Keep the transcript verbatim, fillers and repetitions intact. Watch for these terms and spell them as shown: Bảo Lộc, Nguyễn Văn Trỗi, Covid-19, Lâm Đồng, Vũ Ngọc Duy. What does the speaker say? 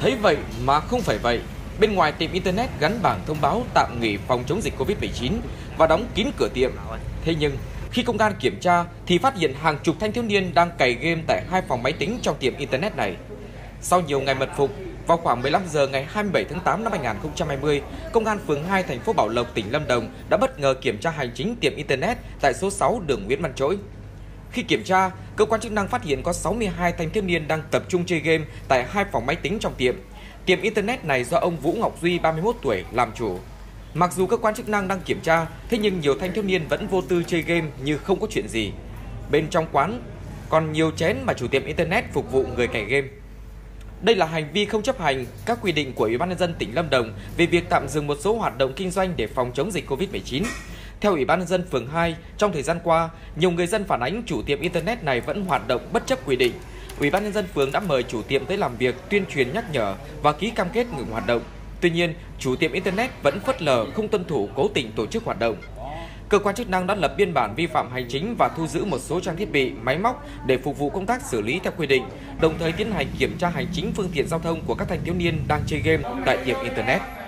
Thấy vậy mà không phải vậy. Bên ngoài tiệm Internet gắn bảng thông báo tạm nghỉ phòng chống dịch Covid mười chín và đóng kín cửa tiệm. Thế nhưng, khi công an kiểm tra thì phát hiện hàng chục thanh thiếu niên đang cày game tại hai phòng máy tính trong tiệm Internet này. Sau nhiều ngày mật phục, vào khoảng mười lăm giờ ngày hai mươi bảy tháng tám năm hai nghìn không trăm hai mươi, Công an phường hai thành phố Bảo Lộc, tỉnh Lâm Đồng đã bất ngờ kiểm tra hành chính tiệm Internet tại số sáu đường Nguyễn Văn Trỗi. Khi kiểm tra, cơ quan chức năng phát hiện có sáu mươi hai thanh thiếu niên đang tập trung chơi game tại hai phòng máy tính trong tiệm. Tiệm Internet này do ông Vũ Ngọc Duy, ba mươi mốt tuổi, làm chủ. Mặc dù cơ quan chức năng đang kiểm tra, thế nhưng nhiều thanh thiếu niên vẫn vô tư chơi game như không có chuyện gì. Bên trong quán còn nhiều chén mà chủ tiệm Internet phục vụ người cày game. Đây là hành vi không chấp hành các quy định của Ủy ban nhân dân tỉnh Lâm Đồng về việc tạm dừng một số hoạt động kinh doanh để phòng chống dịch Covid mười chín. Theo Ủy ban nhân dân phường hai, trong thời gian qua, nhiều người dân phản ánh chủ tiệm Internet này vẫn hoạt động bất chấp quy định. Ủy ban nhân dân phường đã mời chủ tiệm tới làm việc, tuyên truyền nhắc nhở và ký cam kết ngừng hoạt động. Tuy nhiên, chủ tiệm Internet vẫn phớt lờ, không tuân thủ, cố tình tổ chức hoạt động. Cơ quan chức năng đã lập biên bản vi phạm hành chính và thu giữ một số trang thiết bị, máy móc để phục vụ công tác xử lý theo quy định, đồng thời tiến hành kiểm tra hành chính phương tiện giao thông của các thanh thiếu niên đang chơi game tại tiệm Internet.